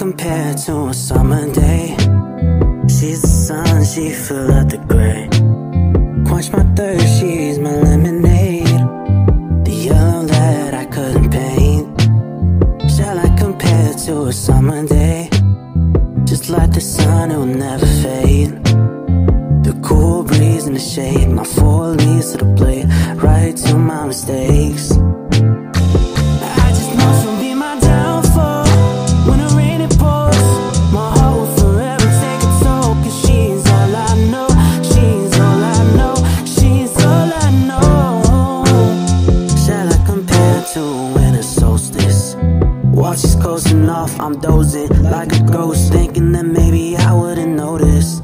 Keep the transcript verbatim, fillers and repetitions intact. compared to a summer day. She's the sun, she fill out the gray. Quench my thirst, she's my lemonade. The yellow that I couldn't paint. Shall I compare to a summer day? Just like the sun, it will never fade. The cool breeze in the shade, my four leaves to the blade, right to my mistakes. Watch is closing off, I'm dozing like a ghost, thinking that maybe I wouldn't notice.